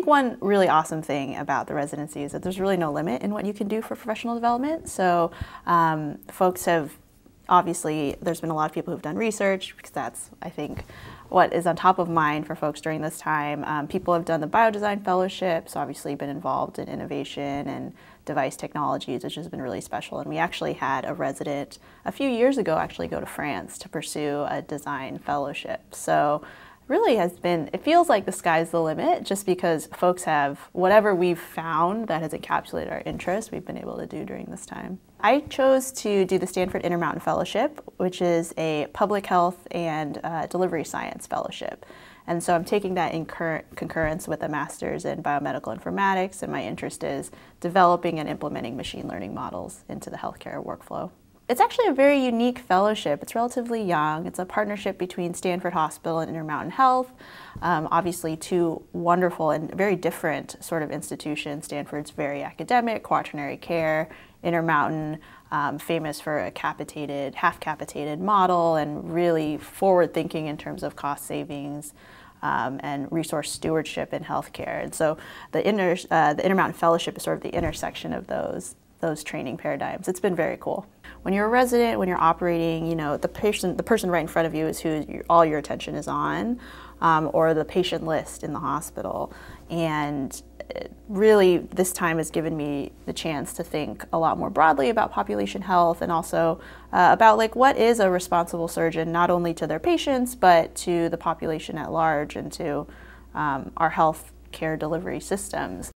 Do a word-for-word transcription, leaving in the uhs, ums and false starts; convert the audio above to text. think one really awesome thing about the residency is that there's really no limit in what you can do for professional development. So um, folks have, obviously, there's been a lot of people who've done research, because that's, I think, what is on top of mind for folks during this time. Um, people have done the Bio Design Fellowship, so obviously been involved in innovation and device technologies, which has been really special. And we actually had a resident a few years ago actually go to France to pursue a design fellowship. So really has been, it feels like the sky's the limit, just because folks have, whatever we've found that has encapsulated our interest, we've been able to do during this time. I chose to do the Stanford Intermountain Fellowship, which is a public health and uh, delivery science fellowship. And so I'm taking that in concurrence with a master's in biomedical informatics, and my interest is developing and implementing machine learning models into the healthcare workflow. It's actually a very unique fellowship. It's relatively young. It's a partnership between Stanford Hospital and Intermountain Health. Um, obviously two wonderful and very different sort of institutions. Stanford's very academic, quaternary care. Intermountain, um, famous for a capitated, half-capitated model, and really forward-thinking in terms of cost savings um, and resource stewardship in healthcare. And so the, inter, uh, the Intermountain Fellowship is sort of the intersection of those, those training paradigms. It's been very cool. When you're a resident, when you're operating, you know, the patient, the person right in front of you is who you, all your attention is on, um, or the patient list in the hospital. And really, this time has given me the chance to think a lot more broadly about population health, and also uh, about like what is a responsible surgeon, not only to their patients, but to the population at large, and to um, our health care delivery systems.